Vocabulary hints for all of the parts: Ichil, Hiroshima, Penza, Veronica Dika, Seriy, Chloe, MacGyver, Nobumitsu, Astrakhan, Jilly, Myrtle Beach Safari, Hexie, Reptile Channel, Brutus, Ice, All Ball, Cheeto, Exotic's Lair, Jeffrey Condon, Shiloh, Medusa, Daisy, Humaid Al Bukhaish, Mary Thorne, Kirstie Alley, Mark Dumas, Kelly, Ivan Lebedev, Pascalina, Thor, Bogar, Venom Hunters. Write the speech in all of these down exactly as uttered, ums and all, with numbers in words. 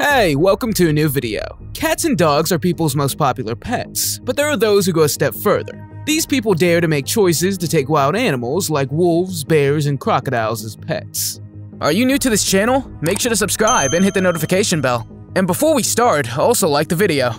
Hey, welcome to a new video. Cats and dogs are people's most popular pets, but there are those who go a step further. These people dare to make choices to take wild animals like wolves, bears, and crocodiles as pets. Are you new to this channel? Make sure to subscribe and hit the notification bell. And before we start, also like the video.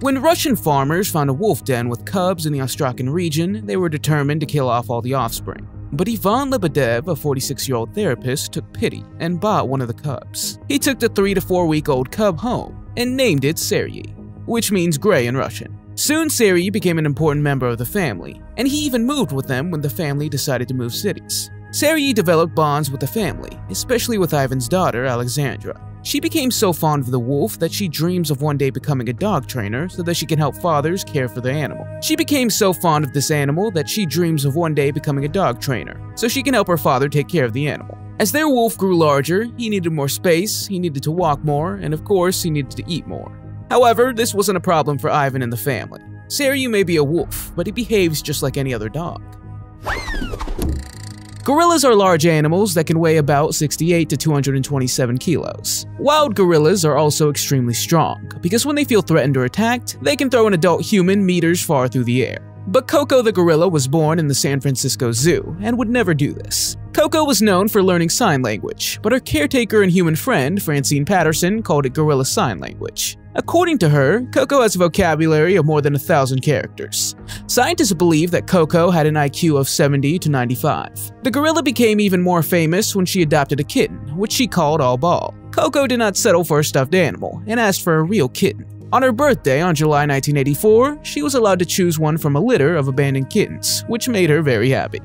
When Russian farmers found a wolf den with cubs in the Astrakhan region, they were determined to kill off all the offspring. But Ivan Lebedev, a forty-six-year-old therapist, took pity and bought one of the cubs. He took the three to four-week-old cub home and named it Seriy, which means gray in Russian. Soon Seriy became an important member of the family, and he even moved with them when the family decided to move cities. Seriy developed bonds with the family, especially with Ivan's daughter, Alexandra. She became so fond of the wolf that she dreams of one day becoming a dog trainer so that she can help fathers care for their animal. She became so fond of this animal that she dreams of one day becoming a dog trainer so she can help her father take care of the animal. As their wolf grew larger, he needed more space, he needed to walk more, and of course, he needed to eat more. However, this wasn't a problem for Ivan and the family. Seriy may be a wolf, but he behaves just like any other dog. Gorillas are large animals that can weigh about sixty-eight to two hundred twenty-seven kilos. Wild gorillas are also extremely strong, because when they feel threatened or attacked, they can throw an adult human meters far through the air. But Koko the gorilla was born in the San Francisco Zoo and would never do this. Koko was known for learning sign language, but her caretaker and human friend, Francine Patterson, called it gorilla sign language. According to her, Koko has a vocabulary of more than a thousand characters. Scientists believe that Koko had an I Q of seventy to ninety-five. The gorilla became even more famous when she adopted a kitten, which she called All Ball. Koko did not settle for a stuffed animal and asked for a real kitten. On her birthday on July nineteen eighty-four, she was allowed to choose one from a litter of abandoned kittens, which made her very happy.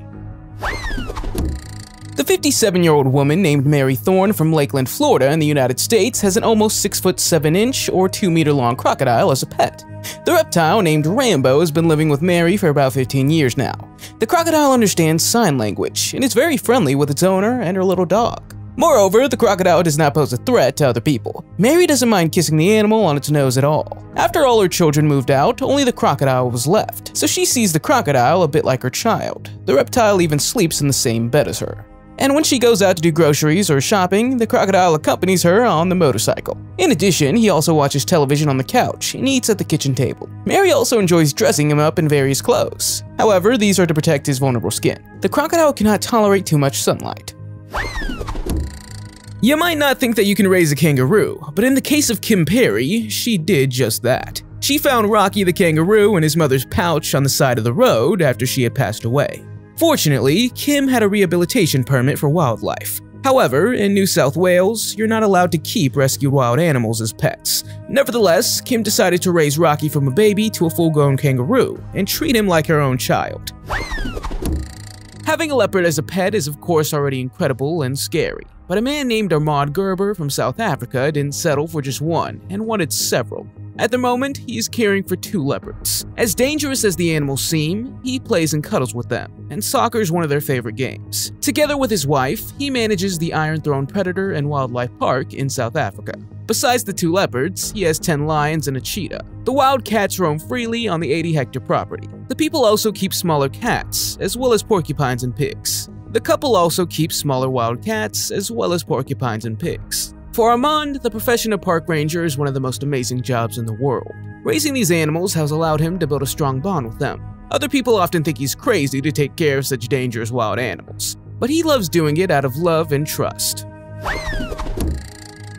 The fifty-seven-year-old woman named Mary Thorne from Lakeland, Florida in the United States has an almost six foot seven inch or two meter long crocodile as a pet. The reptile named Rambo has been living with Mary for about fifteen years now. The crocodile understands sign language and is very friendly with its owner and her little dog. Moreover, the crocodile does not pose a threat to other people. Mary doesn't mind kissing the animal on its nose at all. After all her children moved out, only the crocodile was left, so she sees the crocodile a bit like her child. The reptile even sleeps in the same bed as her. And when she goes out to do groceries or shopping, the crocodile accompanies her on the motorcycle. In addition, he also watches television on the couch and eats at the kitchen table. Mary also enjoys dressing him up in various clothes. However, these are to protect his vulnerable skin. The crocodile cannot tolerate too much sunlight. You might not think that you can raise a kangaroo, but in the case of Kim Perry, she did just that. She found Rocky the kangaroo in his mother's pouch on the side of the road after she had passed away. Fortunately, Kim had a rehabilitation permit for wildlife. However, in New South Wales, you're not allowed to keep rescued wild animals as pets. Nevertheless, Kim decided to raise Rocky from a baby to a full-grown kangaroo and treat him like her own child. Having a leopard as a pet is of course already incredible and scary, but a man named Armand Gerber from South Africa didn't settle for just one and wanted several. At the moment, he is caring for two leopards. As dangerous as the animals seem, he plays and cuddles with them, and soccer is one of their favorite games. Together with his wife, he manages the Iron Throne Predator and Wildlife Park in South Africa. Besides the two leopards, he has ten lions and a cheetah. The wild cats roam freely on the eighty-hectare property. The people also keep smaller cats, as well as porcupines and pigs. The couple also keeps smaller wild cats, as well as porcupines and pigs. For Armand, the profession of park ranger is one of the most amazing jobs in the world. Raising these animals has allowed him to build a strong bond with them. Other people often think he's crazy to take care of such dangerous wild animals, but he loves doing it out of love and trust.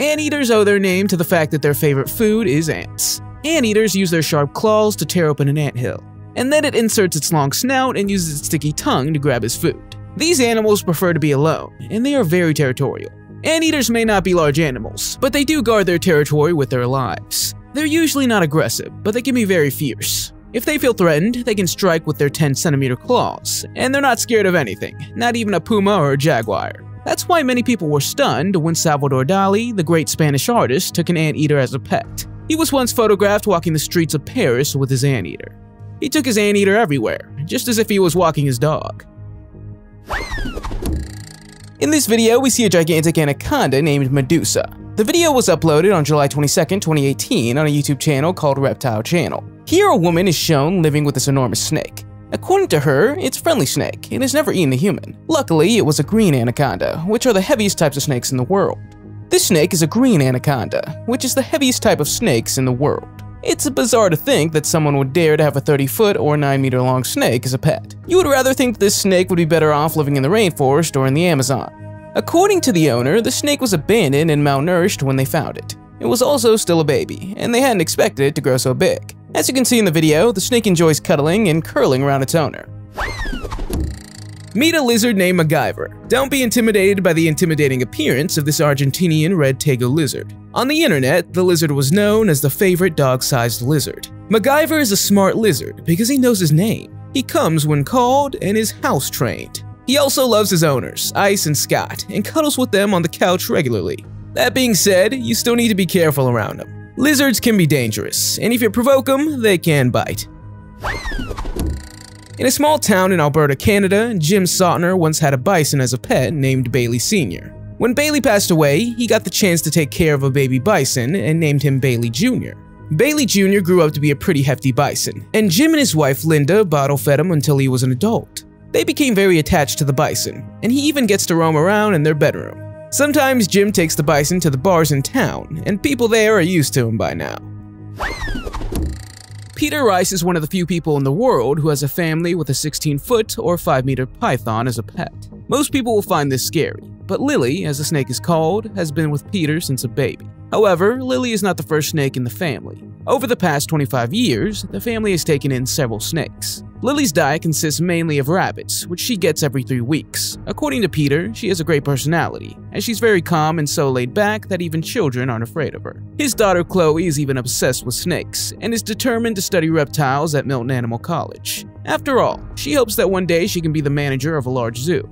Anteaters owe their name to the fact that their favorite food is ants. Anteaters use their sharp claws to tear open an anthill, and then it inserts its long snout and uses its sticky tongue to grab his food. These animals prefer to be alone, and they are very territorial. Anteaters may not be large animals, but they do guard their territory with their lives. They're usually not aggressive, but they can be very fierce. If they feel threatened, they can strike with their ten centimeter claws, and they're not scared of anything, not even a puma or a jaguar. That's why many people were stunned when Salvador Dali, the great Spanish artist, took an anteater as a pet. He was once photographed walking the streets of Paris with his anteater. He took his anteater everywhere, just as if he was walking his dog. In this video, we see a gigantic anaconda named Medusa. The video was uploaded on July twenty-second, twenty eighteen on a YouTube channel called Reptile Channel. Here, a woman is shown living with this enormous snake. According to her, it's a friendly snake and has never eaten a human. Luckily, it was a green anaconda, which are the heaviest types of snakes in the world. This snake is a green anaconda, which is the heaviest type of snakes in the world. It's bizarre to think that someone would dare to have a thirty foot or nine meter long snake as a pet. You would rather think that this snake would be better off living in the rainforest or in the Amazon. According to the owner, the snake was abandoned and malnourished when they found it. It was also still a baby, and they hadn't expected it to grow so big. As you can see in the video, the snake enjoys cuddling and curling around its owner. Meet a lizard named MacGyver. Don't be intimidated by the intimidating appearance of this Argentinian red tego lizard. On the internet, the lizard was known as the favorite dog-sized lizard. MacGyver is a smart lizard because he knows his name. He comes when called and is house-trained. He also loves his owners, Ice and Scott, and cuddles with them on the couch regularly. That being said, you still need to be careful around them. Lizards can be dangerous, and if you provoke them, they can bite. In a small town in Alberta, Canada, Jim Sautner once had a bison as a pet named Bailey Senior When Bailey passed away, he got the chance to take care of a baby bison and named him Bailey Junior Bailey Junior grew up to be a pretty hefty bison, and Jim and his wife Linda bottle-fed him until he was an adult. They became very attached to the bison, and he even gets to roam around in their bedroom. Sometimes Jim takes the bison to the bars in town, and people there are used to him by now. Peter Rice is one of the few people in the world who has a family with a sixteen foot or five meter python as a pet. Most people will find this scary, but Lily, as the snake is called, has been with Peter since a baby. However, Lily is not the first snake in the family. Over the past twenty-five years, the family has taken in several snakes. Lily's diet consists mainly of rabbits, which she gets every three weeks. According to Peter, she has a great personality, and she's very calm and so laid back that even children aren't afraid of her. His daughter Chloe is even obsessed with snakes, and is determined to study reptiles at Milton Animal College. After all, she hopes that one day she can be the manager of a large zoo.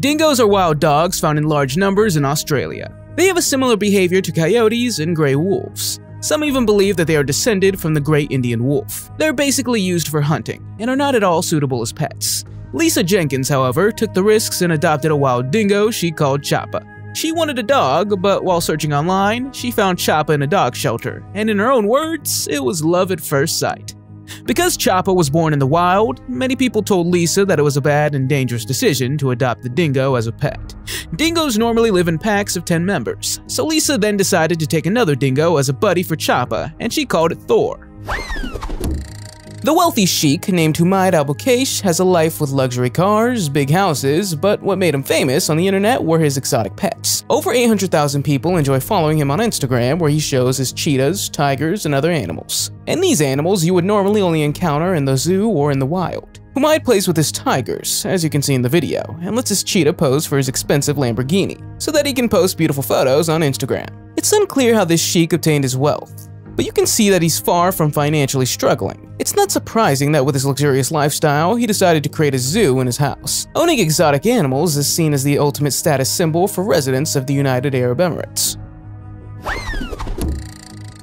Dingoes are wild dogs found in large numbers in Australia. They have a similar behavior to coyotes and gray wolves. Some even believe that they are descended from the great Indian wolf. They're basically used for hunting, and are not at all suitable as pets. Lisa Jenkins, however, took the risks and adopted a wild dingo she called Choppa. She wanted a dog, but while searching online, she found Choppa in a dog shelter, and in her own words, it was love at first sight. Because Choppa was born in the wild, many people told Lisa that it was a bad and dangerous decision to adopt the dingo as a pet. Dingoes normally live in packs of ten members, so Lisa then decided to take another dingo as a buddy for Choppa, and she called it Thor. The wealthy sheik named Humaid Al Bukhaish has a life with luxury cars, big houses, but what made him famous on the internet were his exotic pets. Over eight hundred thousand people enjoy following him on Instagram, where he shows his cheetahs, tigers, and other animals. And these animals you would normally only encounter in the zoo or in the wild. Humaid plays with his tigers, as you can see in the video, and lets his cheetah pose for his expensive Lamborghini, so that he can post beautiful photos on Instagram. It's unclear how this sheik obtained his wealth, but you can see that he's far from financially struggling. It's not surprising that with his luxurious lifestyle, he decided to create a zoo in his house. Owning exotic animals is seen as the ultimate status symbol for residents of the United Arab Emirates.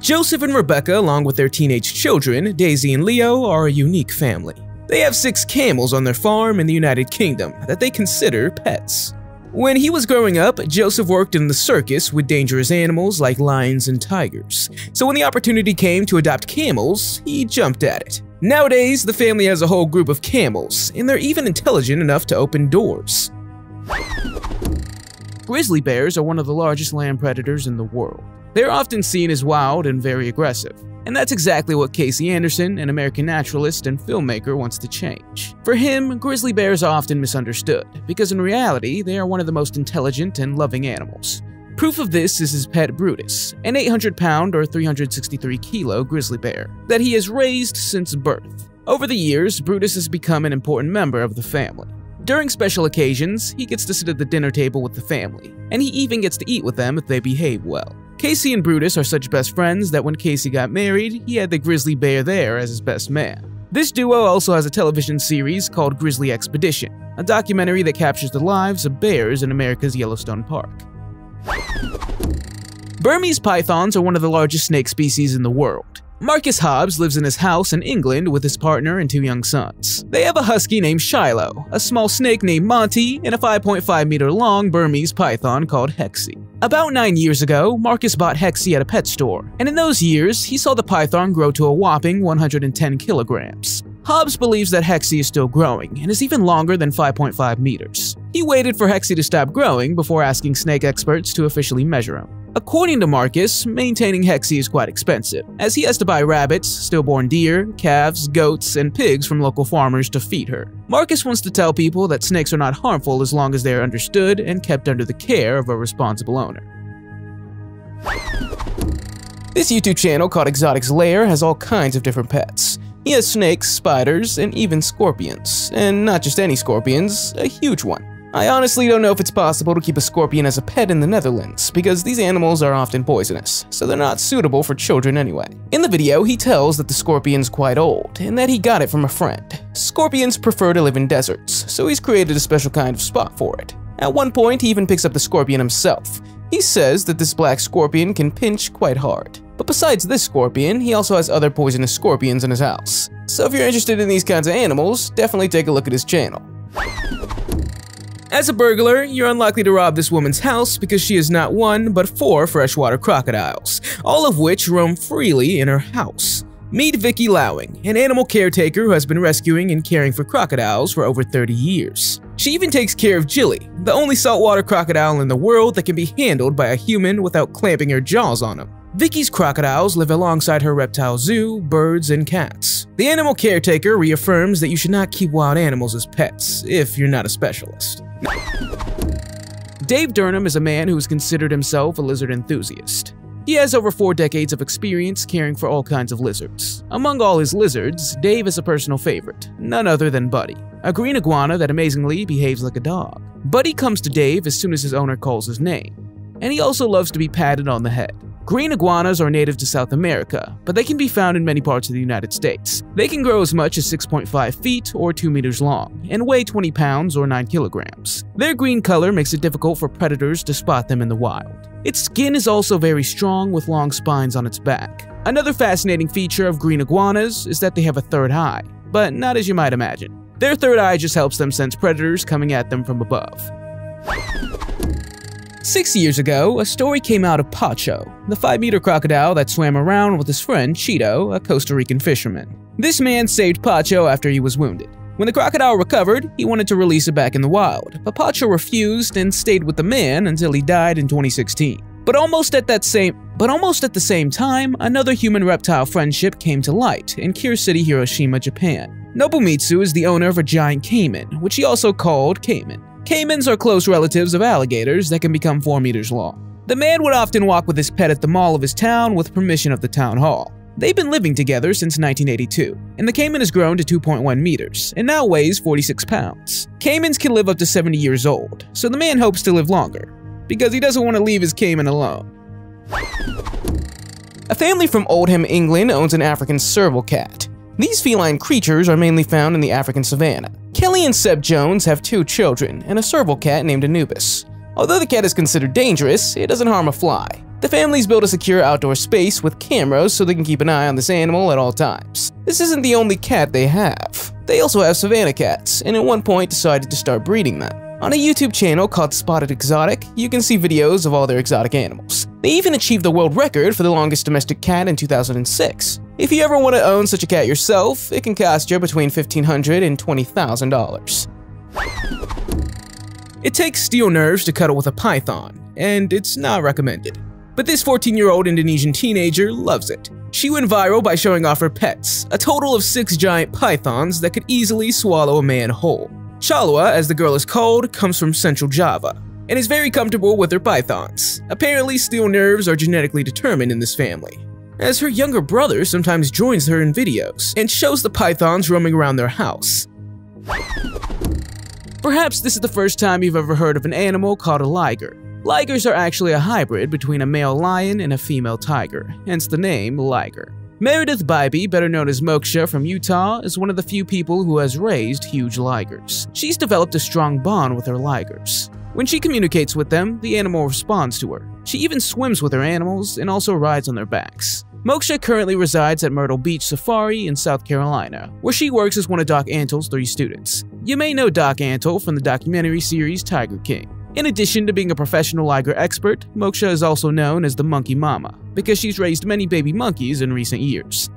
Joseph and Rebecca, along with their teenage children, Daisy and Leo, are a unique family. They have six camels on their farm in the United Kingdom that they consider pets. When he was growing up, Joseph worked in the circus with dangerous animals like lions and tigers, so when the opportunity came to adopt camels, he jumped at it. Nowadays, the family has a whole group of camels, and they're even intelligent enough to open doors. Grizzly bears are one of the largest land predators in the world. They're often seen as wild and very aggressive. And that's exactly what Casey Anderson, an American naturalist and filmmaker, wants to change. For him, grizzly bears are often misunderstood, because in reality, they are one of the most intelligent and loving animals. Proof of this is his pet Brutus, an eight hundred pound or three hundred sixty-three kilo grizzly bear that he has raised since birth. Over the years, Brutus has become an important member of the family. During special occasions, he gets to sit at the dinner table with the family, and he even gets to eat with them if they behave well. Casey and Brutus are such best friends that when Casey got married, he had the grizzly bear there as his best man. This duo also has a television series called Grizzly Expedition, a documentary that captures the lives of bears in America's Yellowstone Park. Burmese pythons are one of the largest snake species in the world. Marcus Hobbs lives in his house in England with his partner and two young sons. They have a husky named Shiloh, a small snake named Monty, and a five point five meter long Burmese python called Hexie. About nine years ago, Marcus bought Hexie at a pet store, and in those years, he saw the python grow to a whopping one hundred ten kilograms. Hobbs believes that Hexie is still growing and is even longer than five point five meters. He waited for Hexie to stop growing before asking snake experts to officially measure him. According to Marcus, maintaining Hexie is quite expensive, as he has to buy rabbits, stillborn deer, calves, goats, and pigs from local farmers to feed her. Marcus wants to tell people that snakes are not harmful as long as they are understood and kept under the care of a responsible owner. This YouTube channel called Exotic's Lair has all kinds of different pets. He has snakes, spiders, and even scorpions. And not just any scorpions, a huge one. I honestly don't know if it's possible to keep a scorpion as a pet in the Netherlands, because these animals are often poisonous, so they're not suitable for children anyway. In the video, he tells that the scorpion's quite old, and that he got it from a friend. Scorpions prefer to live in deserts, so he's created a special kind of spot for it. At one point, he even picks up the scorpion himself. He says that this black scorpion can pinch quite hard. But besides this scorpion, he also has other poisonous scorpions in his house. So if you're interested in these kinds of animals, definitely take a look at his channel. As a burglar, you're unlikely to rob this woman's house because she has not one, but four freshwater crocodiles, all of which roam freely in her house. Meet Vicky Lowing, an animal caretaker who has been rescuing and caring for crocodiles for over thirty years. She even takes care of Jilly, the only saltwater crocodile in the world that can be handled by a human without clamping her jaws on him. Vicky's crocodiles live alongside her reptile zoo, birds, and cats. The animal caretaker reaffirms that you should not keep wild animals as pets, if you're not a specialist. Dave Durham is a man who has considered himself a lizard enthusiast. He has over four decades of experience caring for all kinds of lizards. Among all his lizards, Dave is a personal favorite, none other than Buddy, a green iguana that amazingly behaves like a dog. Buddy comes to Dave as soon as his owner calls his name, and he also loves to be patted on the head. Green iguanas are native to South America, but they can be found in many parts of the United States. They can grow as much as six point five feet or two meters long and weigh twenty pounds or nine kilograms. Their green color makes it difficult for predators to spot them in the wild. Its skin is also very strong with long spines on its back. Another fascinating feature of green iguanas is that they have a third eye, but not as you might imagine. Their third eye just helps them sense predators coming at them from above. Six years ago, a story came out of Pacho, the five meter crocodile that swam around with his friend Cheeto, a Costa Rican fisherman. This man saved Pacho after he was wounded. When the crocodile recovered, he wanted to release it back in the wild, but Pacho refused and stayed with the man until he died in twenty sixteen. But almost at that same but almost at the same time, another human-reptile friendship came to light in Kure City, Hiroshima, Japan. Nobumitsu is the owner of a giant caiman, which he also called Caiman. Caimans are close relatives of alligators that can become four meters long. The man would often walk with his pet at the mall of his town with permission of the town hall. They've been living together since nineteen eighty-two, and the caiman has grown to two point one meters and now weighs forty-six pounds. Caimans can live up to seventy years old, so the man hopes to live longer, because he doesn't want to leave his caiman alone. A family from Oldham, England owns an African serval cat. These feline creatures are mainly found in the African savanna. Kelly and Seb Jones have two children and a serval cat named Anubis. Although the cat is considered dangerous, it doesn't harm a fly. The families built a secure outdoor space with cameras so they can keep an eye on this animal at all times. This isn't the only cat they have. They also have savanna cats, and at one point decided to start breeding them. On a YouTube channel called Spotted Exotic, you can see videos of all their exotic animals. They even achieved the world record for the longest domestic cat in two thousand six. If you ever want to own such a cat yourself, it can cost you between fifteen hundred dollars and twenty thousand dollars. It takes steel nerves to cuddle with a python, and it's not recommended. But this fourteen year old Indonesian teenager loves it. She went viral by showing off her pets, a total of six giant pythons that could easily swallow a man whole. Chalwa, as the girl is called, comes from Central Java and is very comfortable with her pythons. Apparently, steel nerves are genetically determined in this family, as her younger brother sometimes joins her in videos and shows the pythons roaming around their house. Perhaps this is the first time you've ever heard of an animal called a liger. Ligers are actually a hybrid between a male lion and a female tiger, hence the name liger. Meredith Bybee, better known as Moksha from Utah, is one of the few people who has raised huge ligers. She's developed a strong bond with her ligers. When she communicates with them, the animal responds to her. She even swims with her animals and also rides on their backs. Moksha currently resides at Myrtle Beach Safari in South Carolina, where she works as one of Doc Antle's three students. You may know Doc Antle from the documentary series Tiger King. In addition to being a professional liger expert, Moksha is also known as the Monkey Mama because she's raised many baby monkeys in recent years.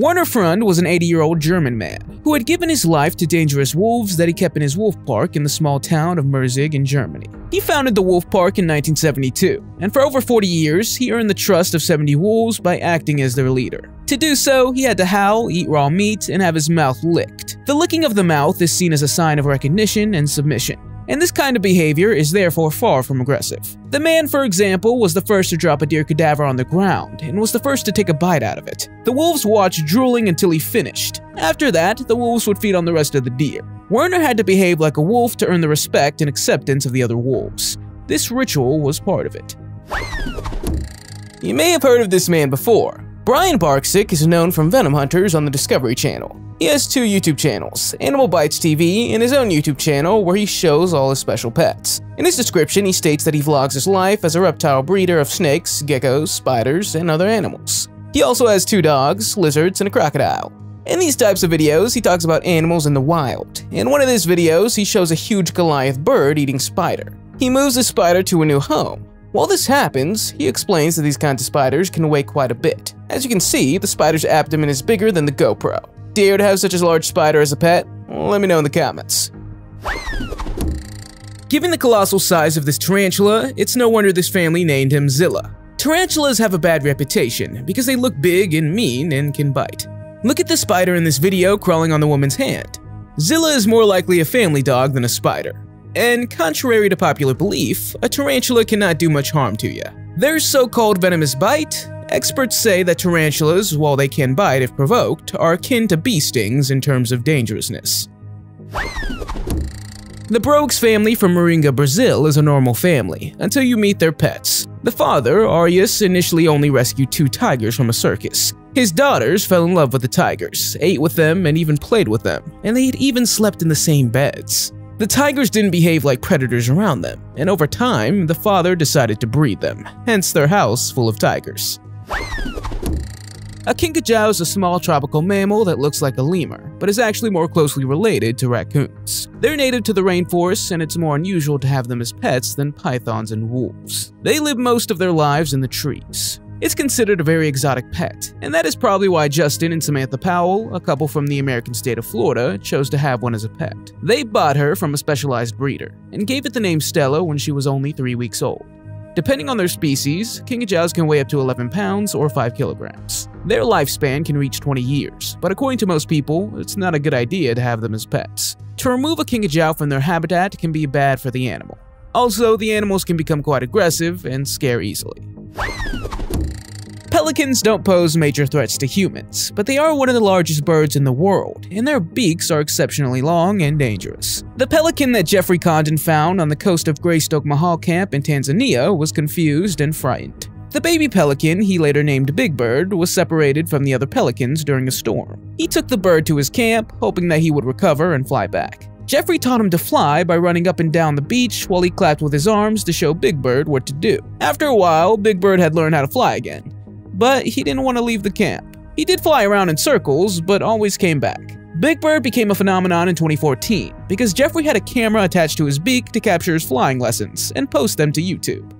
Werner Freund was an eighty-year-old German man who had given his life to dangerous wolves that he kept in his wolf park in the small town of Merzig in Germany. He founded the wolf park in nineteen seventy-two, and for over forty years, he earned the trust of seventy wolves by acting as their leader. To do so, he had to howl, eat raw meat, and have his mouth licked. The licking of the mouth is seen as a sign of recognition and submission, and this kind of behavior is therefore far from aggressive. The man, for example, was the first to drop a deer cadaver on the ground and was the first to take a bite out of it. The wolves watched drooling until he finished. After that, the wolves would feed on the rest of the deer. Werner had to behave like a wolf to earn the respect and acceptance of the other wolves. This ritual was part of it. You may have heard of this man before. Brian Barksick is known from Venom Hunters on the Discovery Channel. He has two YouTube channels, Animal Bites T V and his own YouTube channel where he shows all his special pets. In his description, he states that he vlogs his life as a reptile breeder of snakes, geckos, spiders, and other animals. He also has two dogs, lizards, and a crocodile. In these types of videos, he talks about animals in the wild. In one of his videos, he shows a huge Goliath bird eating spider. He moves the spider to a new home. While this happens, he explains that these kinds of spiders can weigh quite a bit. As you can see, the spider's abdomen is bigger than the GoPro. Do you have such a large spider as a pet? Let me know in the comments. Given the colossal size of this tarantula, it's no wonder this family named him Zilla. Tarantulas have a bad reputation because they look big and mean and can bite. Look at the spider in this video crawling on the woman's hand. Zilla is more likely a family dog than a spider. And contrary to popular belief, a tarantula cannot do much harm to you. Their so-called venomous bite? Experts say that tarantulas, while they can bite if provoked, are akin to bee stings in terms of dangerousness. The Brogues family from Moringa, Brazil is a normal family, until you meet their pets. The father, Arius, initially only rescued two tigers from a circus. His daughters fell in love with the tigers, ate with them, and even played with them, and they had even slept in the same beds. The tigers didn't behave like predators around them, and over time, the father decided to breed them, hence their house full of tigers. A kinkajou is a small tropical mammal that looks like a lemur, but is actually more closely related to raccoons. They're native to the rainforests, and it's more unusual to have them as pets than pythons and wolves. They live most of their lives in the trees. It's considered a very exotic pet, and that is probably why Justin and Samantha Powell, a couple from the American state of Florida, chose to have one as a pet. They bought her from a specialized breeder, and gave it the name Stella when she was only three weeks old. Depending on their species, kinkajous can weigh up to eleven pounds or five kilograms. Their lifespan can reach twenty years, but according to most people, it's not a good idea to have them as pets. To remove a kinkajou from their habitat can be bad for the animal. Also, the animals can become quite aggressive and scare easily. Pelicans don't pose major threats to humans, but they are one of the largest birds in the world, and their beaks are exceptionally long and dangerous. The pelican that Jeffrey Condon found on the coast of Greystoke Mahal Camp in Tanzania was confused and frightened. The baby pelican, he later named Big Bird, was separated from the other pelicans during a storm. He took the bird to his camp, hoping that he would recover and fly back. Jeffrey taught him to fly by running up and down the beach while he clapped with his arms to show Big Bird what to do. After a while, Big Bird had learned how to fly again, but he didn't want to leave the camp. He did fly around in circles, but always came back. Big Bird became a phenomenon in twenty fourteen because Jeffrey had a camera attached to his beak to capture his flying lessons and post them to YouTube.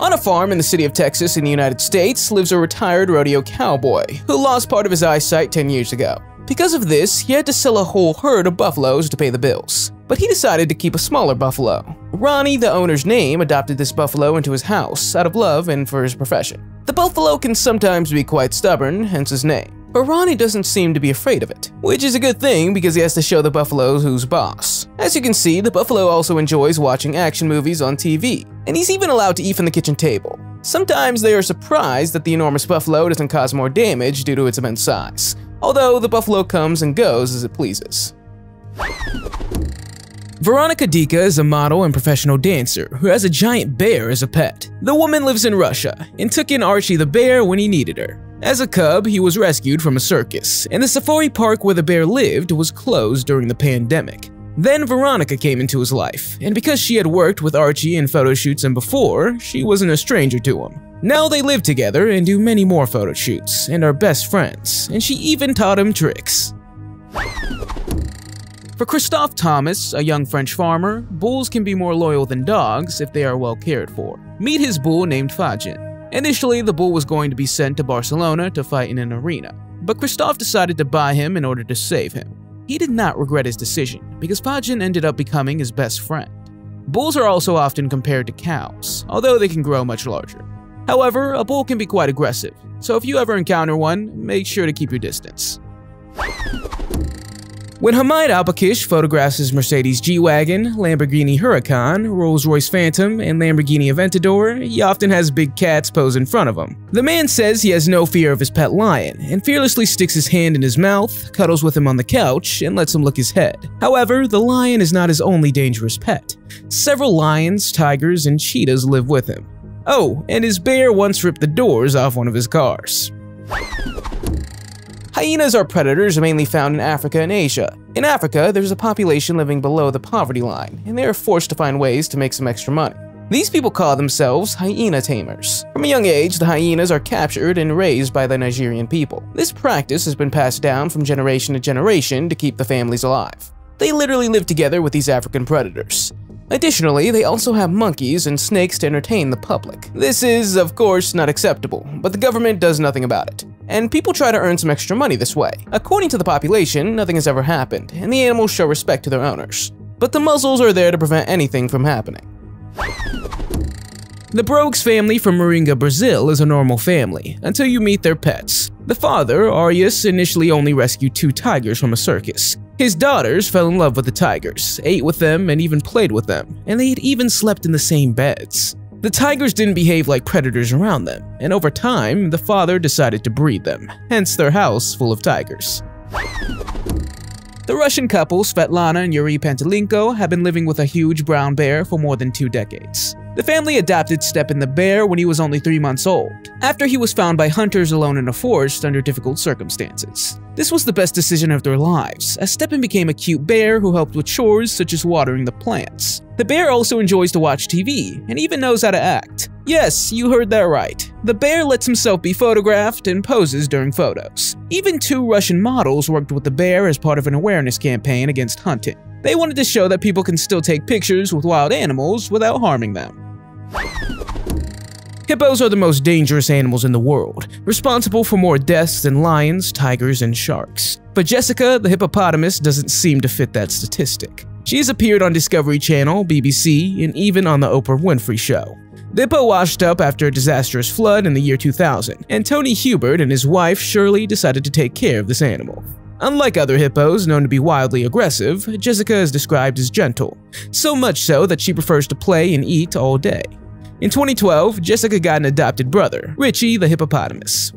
On a farm in the city of Texas in the United States lives a retired rodeo cowboy who lost part of his eyesight ten years ago. Because of this, he had to sell a whole herd of buffaloes to pay the bills. But he decided to keep a smaller buffalo. Ronnie, the owner's name, adopted this buffalo into his house out of love and for his profession. The buffalo can sometimes be quite stubborn, hence his name. But Ronnie doesn't seem to be afraid of it, which is a good thing because he has to show the buffalo who's boss. As you can see, the buffalo also enjoys watching action movies on T V, and he's even allowed to eat from the kitchen table. Sometimes they are surprised that the enormous buffalo doesn't cause more damage due to its immense size, although the buffalo comes and goes as it pleases. Veronica Dika is a model and professional dancer who has a giant bear as a pet. The woman lives in Russia and took in Archie the bear when he needed her. As a cub, he was rescued from a circus, and the safari park where the bear lived was closed during the pandemic. Then Veronica came into his life, and because she had worked with Archie in photo shoots and before, she wasn't a stranger to him. Now they live together and do many more photo shoots and are best friends, and she even taught him tricks. For Christophe Thomas, a young French farmer, bulls can be more loyal than dogs if they are well cared for. Meet his bull named Fajin. Initially, the bull was going to be sent to Barcelona to fight in an arena, but Kristoff decided to buy him in order to save him. He did not regret his decision, because Pajin ended up becoming his best friend. Bulls are also often compared to cows, although they can grow much larger. However, a bull can be quite aggressive, so if you ever encounter one, make sure to keep your distance. When Humaid Al Bukhaish photographs his Mercedes G-Wagon, Lamborghini Huracan, Rolls-Royce Phantom, and Lamborghini Aventador, he often has big cats pose in front of him. The man says he has no fear of his pet lion, and fearlessly sticks his hand in his mouth, cuddles with him on the couch, and lets him lick his head. However, the lion is not his only dangerous pet. Several lions, tigers, and cheetahs live with him. Oh, and his bear once ripped the doors off one of his cars. Hyenas are predators mainly found in Africa and Asia. In Africa, there's a population living below the poverty line, and they are forced to find ways to make some extra money. These people call themselves hyena tamers. From a young age, the hyenas are captured and raised by the Nigerian people. This practice has been passed down from generation to generation to keep the families alive. They literally live together with these African predators. Additionally, they also have monkeys and snakes to entertain the public. This is, of course, not acceptable, but the government does nothing about it. And people try to earn some extra money this way. According to the population, nothing has ever happened, and the animals show respect to their owners. But the muzzles are there to prevent anything from happening. The Brogues family from Moringa, Brazil is a normal family, until you meet their pets. The father, Arius, initially only rescued two tigers from a circus. His daughters fell in love with the tigers, ate with them, and even played with them, and they had even slept in the same beds. The tigers didn't behave like predators around them, and over time, the father decided to breed them, hence their house full of tigers. The Russian couples Svetlana and Yuri Pantelenko have been living with a huge brown bear for more than two decades. The family adopted Stepan the bear when he was only three months old, after he was found by hunters alone in a forest under difficult circumstances. This was the best decision of their lives, as Stepan became a cute bear who helped with chores such as watering the plants. The bear also enjoys to watch T V, and even knows how to act. Yes, you heard that right. The bear lets himself be photographed and poses during photos. Even two Russian models worked with the bear as part of an awareness campaign against hunting. They wanted to show that people can still take pictures with wild animals without harming them. Hippos are the most dangerous animals in the world, responsible for more deaths than lions, tigers, and sharks. But Jessica, the hippopotamus, doesn't seem to fit that statistic. She has appeared on Discovery Channel, B B C, and even on The Oprah Winfrey Show. The hippo washed up after a disastrous flood in the year two thousand, and Tony Hubert and his wife Shirley decided to take care of this animal. Unlike other hippos known to be wildly aggressive, Jessica is described as gentle, so much so that she prefers to play and eat all day. In twenty twelve, Jessica got an adopted brother, Richie the hippopotamus.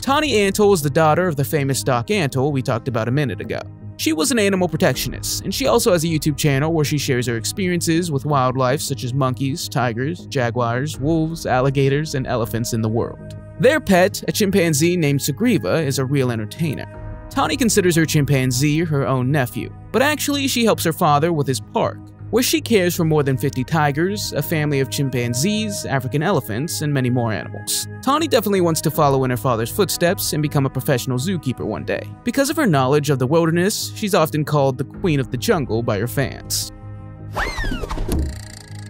Tawny Antle is the daughter of the famous Doc Antle we talked about a minute ago. She was an animal protectionist, and she also has a YouTube channel where she shares her experiences with wildlife such as monkeys, tigers, jaguars, wolves, alligators, and elephants in the world. Their pet, a chimpanzee named Sugriva, is a real entertainer. Tawny considers her chimpanzee her own nephew, but actually she helps her father with his park, where she cares for more than fifty tigers, a family of chimpanzees, African elephants, and many more animals. Tawny definitely wants to follow in her father's footsteps and become a professional zookeeper one day. Because of her knowledge of the wilderness, she's often called the Queen of the Jungle by her fans.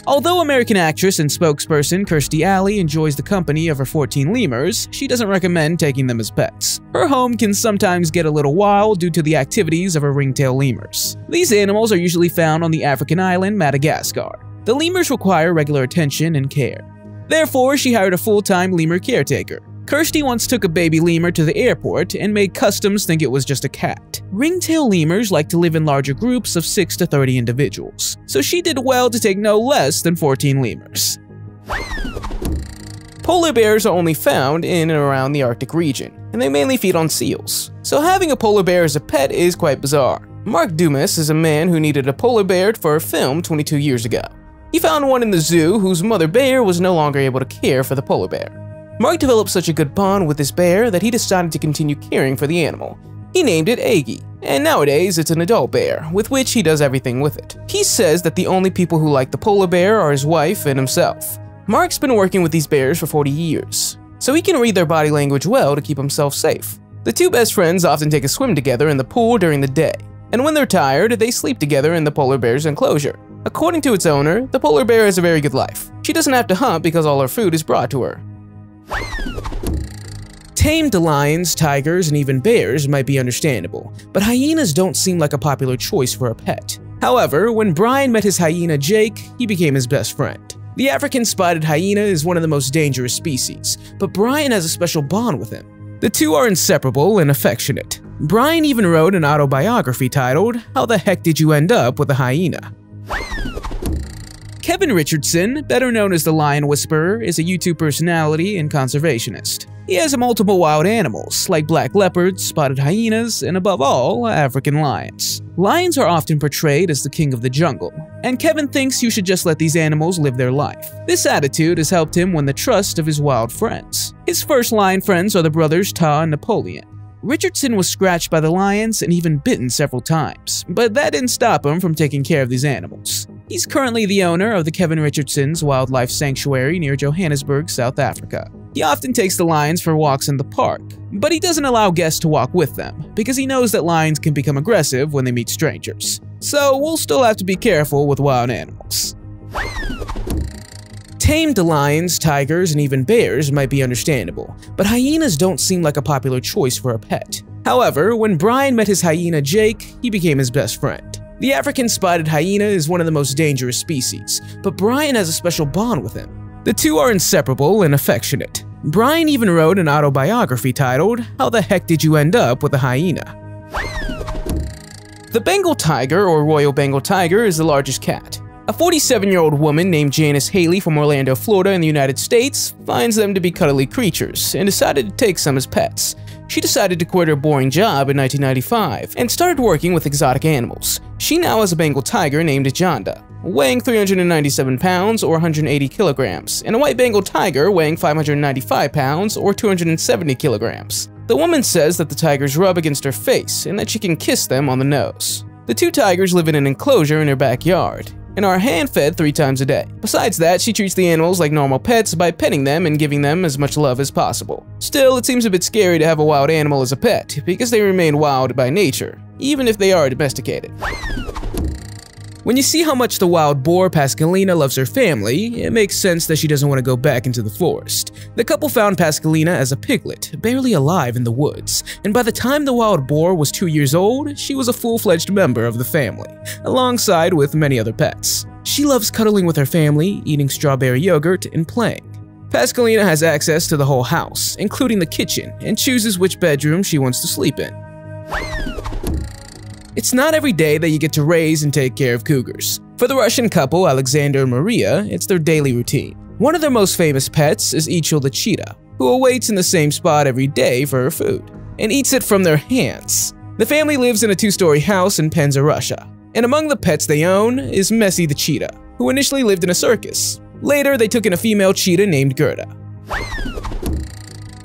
Although American actress and spokesperson Kirstie Alley enjoys the company of her fourteen lemurs, she doesn't recommend taking them as pets. Her home can sometimes get a little wild due to the activities of her ringtail lemurs. These animals are usually found on the African island Madagascar. The lemurs require regular attention and care. Therefore, she hired a full-time lemur caretaker. Kirstie once took a baby lemur to the airport and made customs think it was just a cat. Ringtail lemurs like to live in larger groups of six to thirty individuals, so she did well to take no less than fourteen lemurs. Polar bears are only found in and around the Arctic region, and they mainly feed on seals, so having a polar bear as a pet is quite bizarre. Mark Dumas is a man who needed a polar bear for a film twenty-two years ago. He found one in the zoo whose mother bear was no longer able to care for the polar bear. Mark developed such a good bond with this bear that he decided to continue caring for the animal. He named it Aggie, and nowadays it's an adult bear, with which he does everything with it. He says that the only people who like the polar bear are his wife and himself. Mark's been working with these bears for forty years, so he can read their body language well to keep himself safe. The two best friends often take a swim together in the pool during the day, and when they're tired, they sleep together in the polar bear's enclosure. According to its owner, the polar bear has a very good life. She doesn't have to hunt because all her food is brought to her. Tamed lions, tigers, and even bears might be understandable, but hyenas don't seem like a popular choice for a pet. However, when Brian met his hyena Jake, he became his best friend. The African spotted hyena is one of the most dangerous species, but Brian has a special bond with him. The two are inseparable and affectionate. Brian even wrote an autobiography titled, How the Heck Did You End Up with a Hyena? Kevin Richardson, better known as the Lion Whisperer, is a YouTube personality and conservationist. He has multiple wild animals, like black leopards, spotted hyenas, and above all, African lions. Lions are often portrayed as the king of the jungle, and Kevin thinks you should just let these animals live their life. This attitude has helped him win the trust of his wild friends. His first lion friends are the brothers Ta and Napoleon. Richardson was scratched by the lions and even bitten several times, but that didn't stop him from taking care of these animals. He's currently the owner of the Kevin Richardson's Wildlife Sanctuary near Johannesburg, South Africa. He often takes the lions for walks in the park, but he doesn't allow guests to walk with them because he knows that lions can become aggressive when they meet strangers. So we'll still have to be careful with wild animals. Tamed lions, tigers, and even bears might be understandable, but hyenas don't seem like a popular choice for a pet. However, when Brian met his hyena Jake, he became his best friend. The African spotted hyena is one of the most dangerous species, but Brian has a special bond with him. The two are inseparable and affectionate. Brian even wrote an autobiography titled, How the Heck Did You End Up with a Hyena? The Bengal tiger, or Royal Bengal tiger, is the largest cat. A forty-seven-year-old woman named Janice Haley from Orlando, Florida in the United States finds them to be cuddly creatures and decided to take some as pets. She decided to quit her boring job in nineteen ninety-five and started working with exotic animals. She now has a Bengal tiger named Ajanda, weighing three hundred ninety-seven pounds or one hundred eighty kilograms, and a white Bengal tiger weighing five hundred ninety-five pounds or two hundred seventy kilograms. The woman says that the tigers rub against her face and that she can kiss them on the nose. The two tigers live in an enclosure in her backyard and are hand-fed three times a day. Besides that, she treats the animals like normal pets by petting them and giving them as much love as possible. Still, it seems a bit scary to have a wild animal as a pet because they remain wild by nature, even if they are domesticated. When you see how much the wild boar Pascalina loves her family, it makes sense that she doesn't want to go back into the forest. The couple found Pascalina as a piglet, barely alive in the woods, and by the time the wild boar was two years old, she was a full-fledged member of the family, alongside with many other pets. She loves cuddling with her family, eating strawberry yogurt, and playing. Pascalina has access to the whole house, including the kitchen, and chooses which bedroom she wants to sleep in. It's not every day that you get to raise and take care of cougars. For the Russian couple, Alexander and Maria, it's their daily routine. One of their most famous pets is Ichil the cheetah, who awaits in the same spot every day for her food, and eats it from their hands. The family lives in a two-story house in Penza, Russia, and among the pets they own is Messi the cheetah, who initially lived in a circus. Later, they took in a female cheetah named Gerda.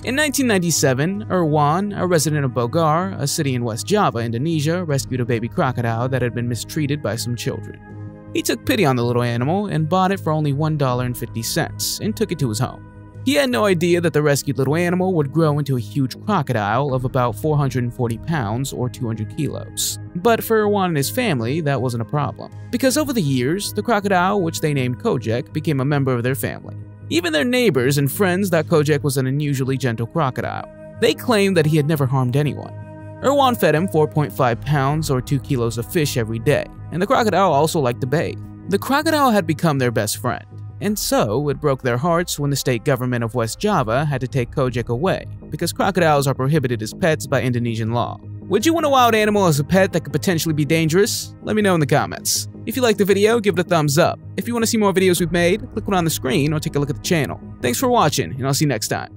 In nineteen ninety-seven, Irwan, a resident of Bogar, a city in West Java, Indonesia, rescued a baby crocodile that had been mistreated by some children. He took pity on the little animal and bought it for only one dollar and fifty cents and took it to his home. He had no idea that the rescued little animal would grow into a huge crocodile of about four hundred forty pounds or two hundred kilos. But for Irwan and his family, that wasn't a problem, because over the years, the crocodile, which they named Kojek, became a member of their family. Even their neighbors and friends thought Kojek was an unusually gentle crocodile. They claimed that he had never harmed anyone. Irwan fed him four point five pounds or two kilos of fish every day, and the crocodile also liked to bathe. The crocodile had become their best friend, and so it broke their hearts when the state government of West Java had to take Kojek away because crocodiles are prohibited as pets by Indonesian law. Would you want a wild animal as a pet that could potentially be dangerous? Let me know in the comments. If you liked the video, give it a thumbs up. If you want to see more videos we've made, click one on the screen or take a look at the channel. Thanks for watching, and I'll see you next time.